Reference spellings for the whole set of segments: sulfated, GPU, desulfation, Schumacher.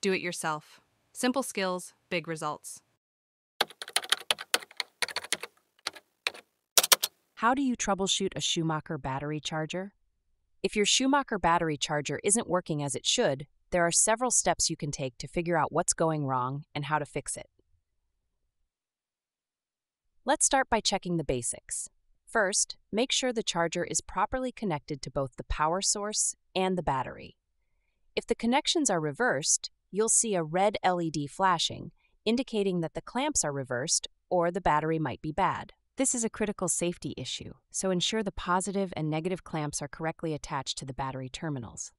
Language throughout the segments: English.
Do it yourself. Simple skills, big results. How do you troubleshoot a Schumacher battery charger? If your Schumacher battery charger isn't working as it should, there are several steps you can take to figure out what's going wrong and how to fix it. Let's start by checking the basics. First, make sure the charger is properly connected to both the power source and the battery. If the connections are reversed, you'll see a red LED flashing, indicating that the clamps are reversed or the battery might be bad. This is a critical safety issue, so ensure the positive and negative clamps are correctly attached to the battery terminals.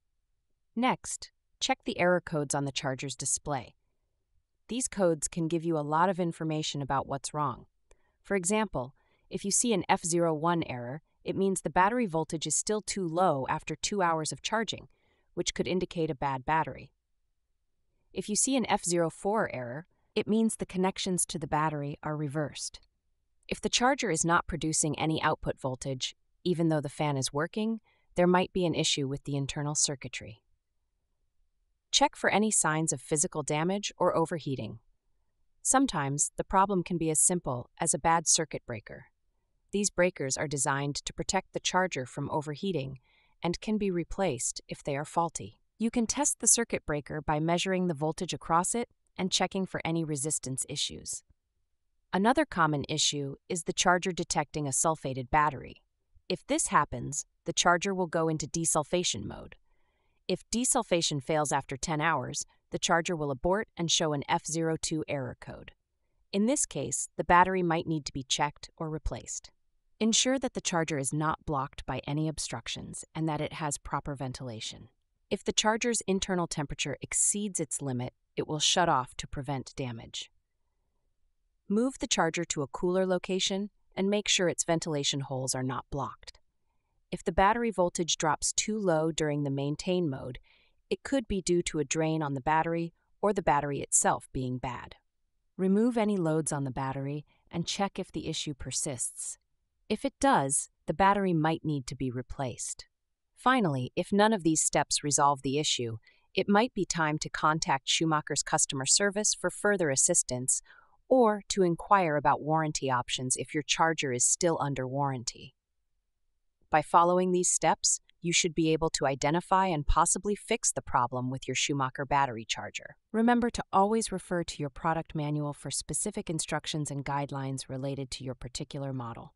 Next, check the error codes on the charger's display. These codes can give you a lot of information about what's wrong. For example, if you see an F01 error, it means the battery voltage is still too low after 2 hours of charging, which could indicate a bad battery. If you see an F04 error, it means the connections to the battery are reversed. If the charger is not producing any output voltage, even though the fan is working, there might be an issue with the internal circuitry. Check for any signs of physical damage or overheating. Sometimes the problem can be as simple as a bad circuit breaker. These breakers are designed to protect the charger from overheating and can be replaced if they are faulty. You can test the circuit breaker by measuring the voltage across it and checking for any resistance issues. Another common issue is the charger detecting a sulfated battery. If this happens, the charger will go into desulfation mode. If desulfation fails after 10 hours, the charger will abort and show an F02 error code. In this case, the battery might need to be checked or replaced. Ensure that the charger is not blocked by any obstructions and that it has proper ventilation. If the charger's internal temperature exceeds its limit, it will shut off to prevent damage. Move the charger to a cooler location and make sure its ventilation holes are not blocked. If the battery voltage drops too low during the maintain mode, it could be due to a drain on the battery or the battery itself being bad. Remove any loads on the battery and check if the issue persists. If it does, the battery might need to be replaced. Finally, if none of these steps resolve the issue, it might be time to contact Schumacher's customer service for further assistance or to inquire about warranty options if your charger is still under warranty. By following these steps, you should be able to identify and possibly fix the problem with your Schumacher battery charger. Remember to always refer to your product manual for specific instructions and guidelines related to your particular model.